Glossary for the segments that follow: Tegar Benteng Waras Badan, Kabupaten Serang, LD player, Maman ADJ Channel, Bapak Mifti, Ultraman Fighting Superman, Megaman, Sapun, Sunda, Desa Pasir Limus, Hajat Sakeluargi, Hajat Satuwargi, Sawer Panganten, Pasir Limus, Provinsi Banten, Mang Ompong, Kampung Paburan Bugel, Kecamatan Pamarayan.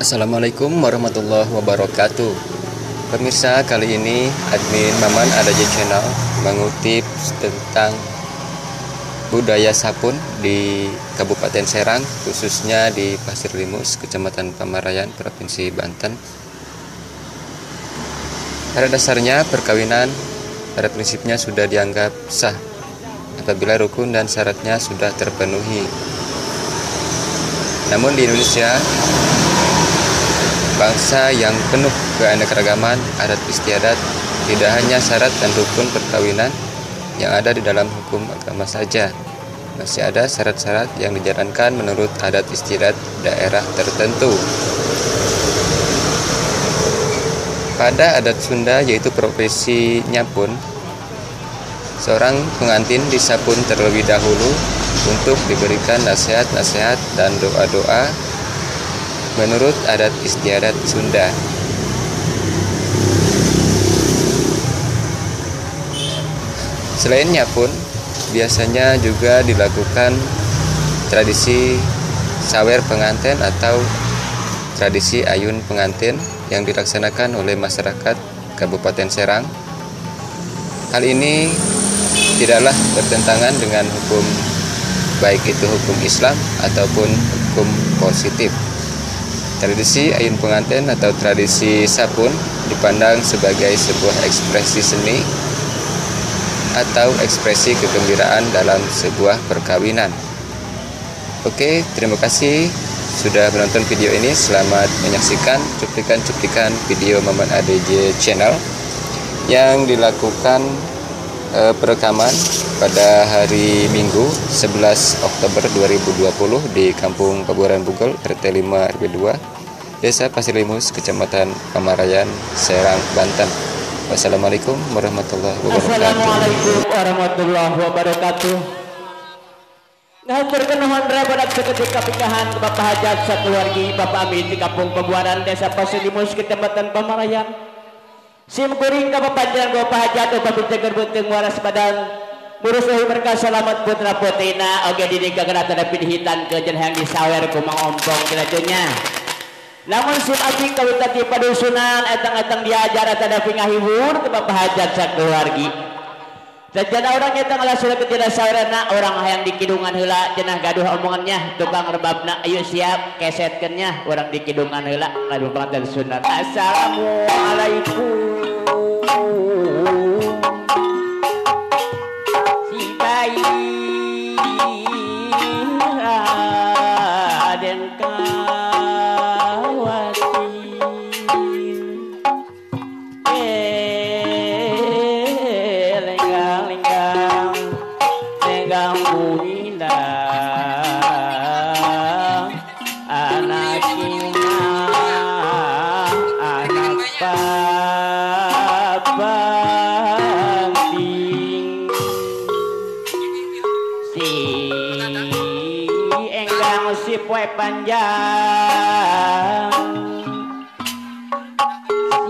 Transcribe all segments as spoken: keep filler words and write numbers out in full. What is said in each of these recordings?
Assalamualaikum warahmatullahi wabarakatuh. Pemirsa, kali ini admin Maman A D J Channel mengutip tentang budaya sapun di Kabupaten Serang, khususnya di Pasir Limus, Kecamatan Pamarayan, Provinsi Banten. Pada dasarnya, perkawinan pada prinsipnya sudah dianggap sah apabila rukun dan syaratnya sudah terpenuhi. Namun di Indonesia, bangsa yang penuh keanekaragaman adat istiadat, tidak hanya syarat dan rukun perkawinan yang ada di dalam hukum agama saja, masih ada syarat-syarat yang dijalankan menurut adat istiadat daerah tertentu. Pada adat Sunda, yaitu profesi nyapun, seorang pengantin disapun terlebih dahulu untuk diberikan nasihat-nasihat dan doa-doa menurut adat istiadat Sunda. Selainnya pun biasanya juga dilakukan tradisi sawer pengantin atau tradisi ayun pengantin yang dilaksanakan oleh masyarakat Kabupaten Serang. Hal ini tidaklah bertentangan dengan hukum, baik itu hukum Islam ataupun hukum positif. Tradisi ayun pengantin atau tradisi sapun dipandang sebagai sebuah ekspresi seni atau ekspresi kegembiraan dalam sebuah perkawinan. Oke, terima kasih sudah menonton video ini. Selamat menyaksikan cuplikan-cuplikan video Maman A D J Channel yang dilakukan e, perekaman pada hari Minggu sebelas Oktober dua ribu dua puluh di Kampung Paburan Bugel, R T lima R W dua. Desa Pasir Limus, Kecamatan Pamarayan, Serang, Banten. Wassalamualaikum warahmatullahi wabarakatuh. Assalamualaikum warahmatullahi wabarakatuh. Nah, perkenalan rapat seketika pernikahan Bapak Hajat Satuwargi, Bapak Mifti Kampung Paburan, Desa Pasir Limus, Kecamatan Pamarayan. Sim kuring ka papanjang Bapak Hajat Bapak Tegar Benteng Waras Badan. Murus eueuh berkah salamet putra putrina oge di kagana tadapi dihitan ke jeung hayang disawer ku Mang Ompong jelajeunya. Namun sim abdi kawita ti padusunan etang-etang diajar eta da pingahibur ke Bapak Hajat Sakeluargi. Sajana urang eta ngalasura ketina sawerna urang hayang dikidungan heula cenah gaduh omongannya tukang rebabna ayo siap kesetkeunnya urang dikidungan heula lalu banget sunan. Assalamualaikum. Si bayi aden ka panjang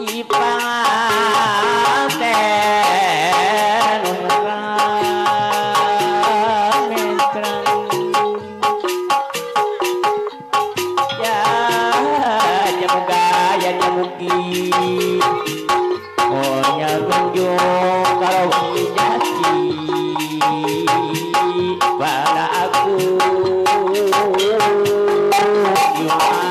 si panten orang menterang ya jamu gaya jamu ki orangnya tunjuk kalau dijati pada aku bulan, bulan, bulan,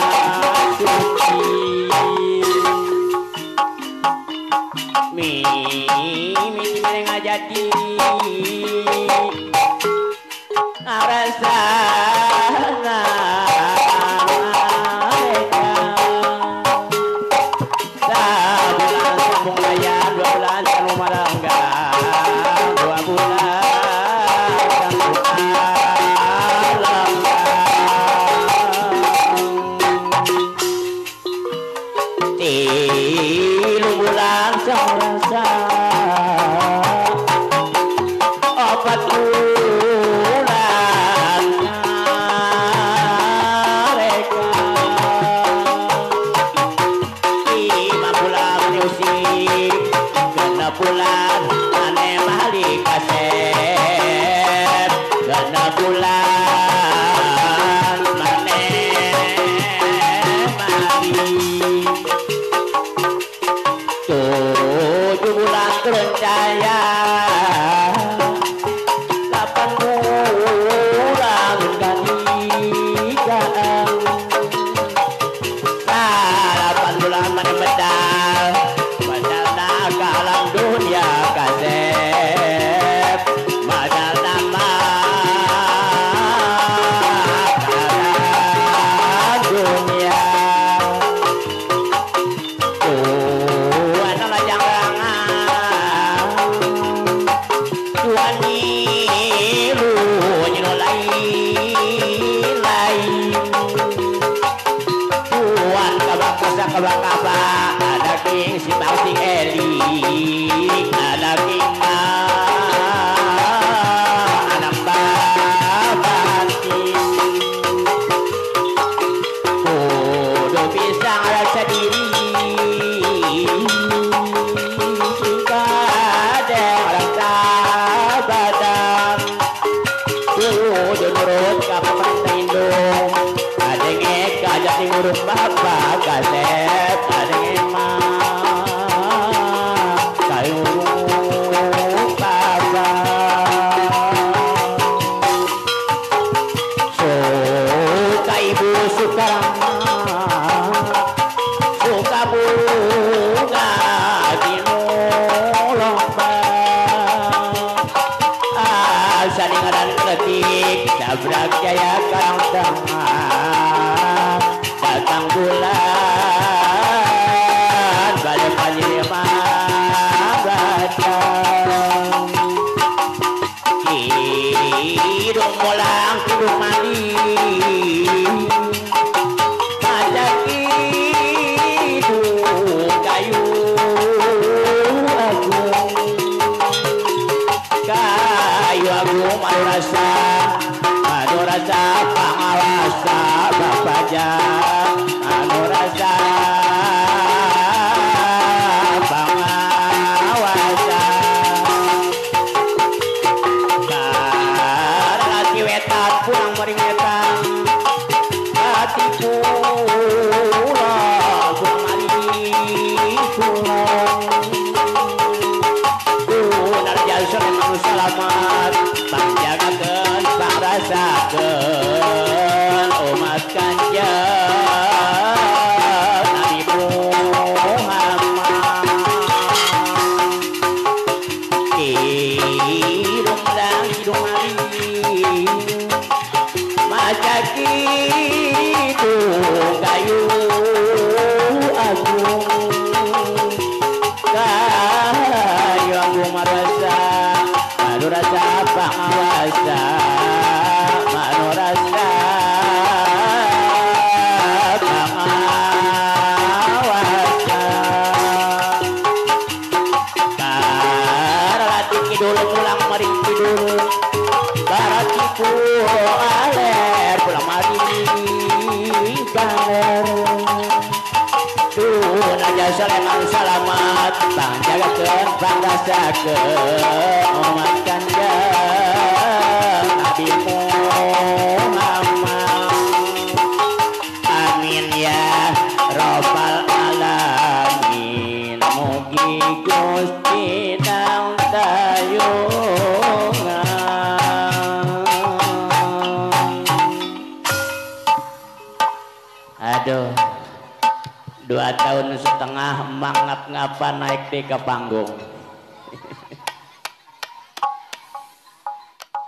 Ke panggung.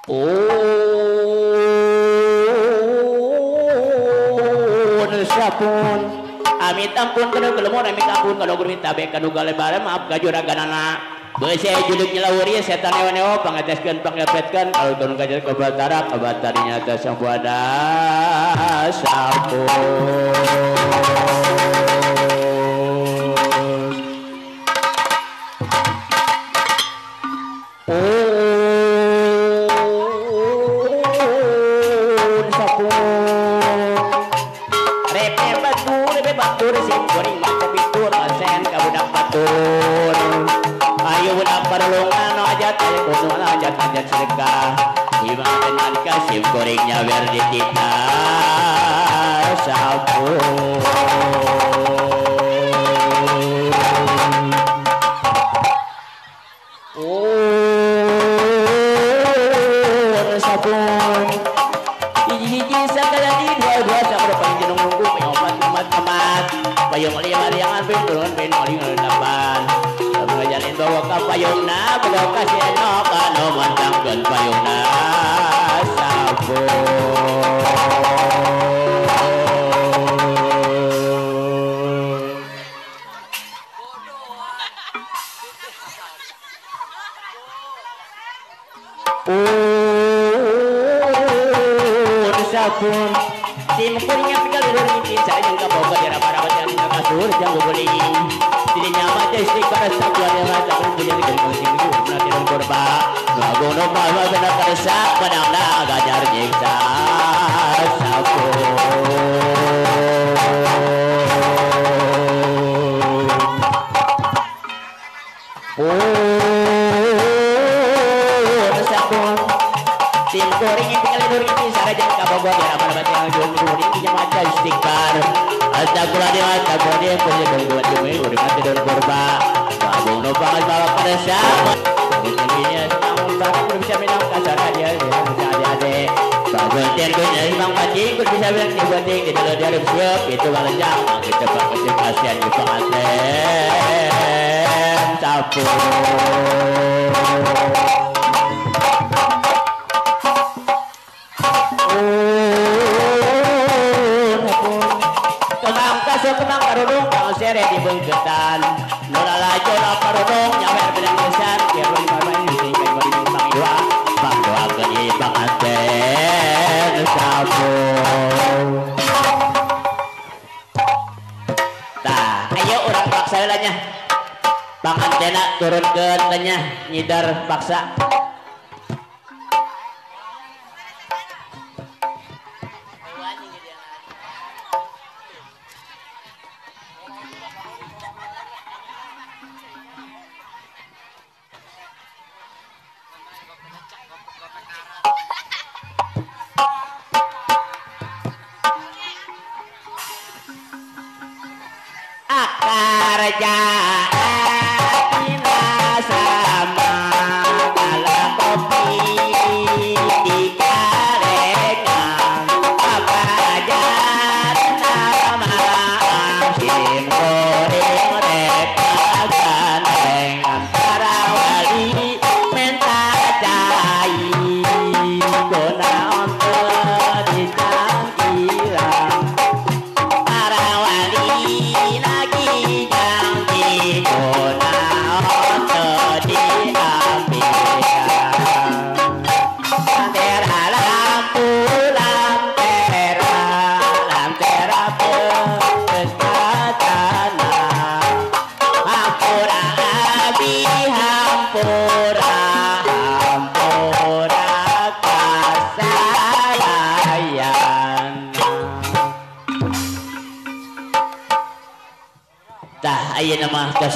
Oh, nusyapun. Amit ampun kena kelemur, amit ampun kalau berita baik kadu gale bareng maaf kajuragan anak. Bese juluk nyelawuri setan ewa-ewa pangeteskan panggapetkan kalau turun kajar kebatara kebatarinya atas yang wadah sapun. Goringnya biar di kita sapu. Oh, sapu. Hiji-hiji sakada di dua-dua sapu paling jenung nunggu pengobat umat kemat. Payung liar yang anpin turun pin oli ngeledapan. Sabu ngajalin bawa ke payung na, bawa ke senok anu mantangkan payung na. Simpunya pegal duri yang kapok daerah para bacaan kasur yang boleh dirinya baca istri para sabda rasa punya dengan sini nanti nomor ba lagono bawa benar karsa padanglah agajar nyiksa sapo. Itu Bang Antena turun ke tanya nyidar paksa.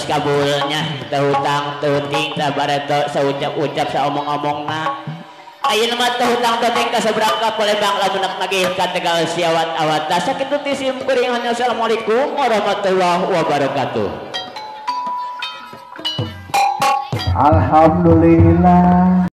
Kabulnya tehutang tehuting tabareto saucap-ucap saomong-omong na ayeuna mah tehutang tehuting kasebrang ka Palembang lamunak nagih ka Tegal siawat awat sakit tuti simkuring hanya assalamualaikum warahmatullahi wabarakatuh. Alhamdulillah.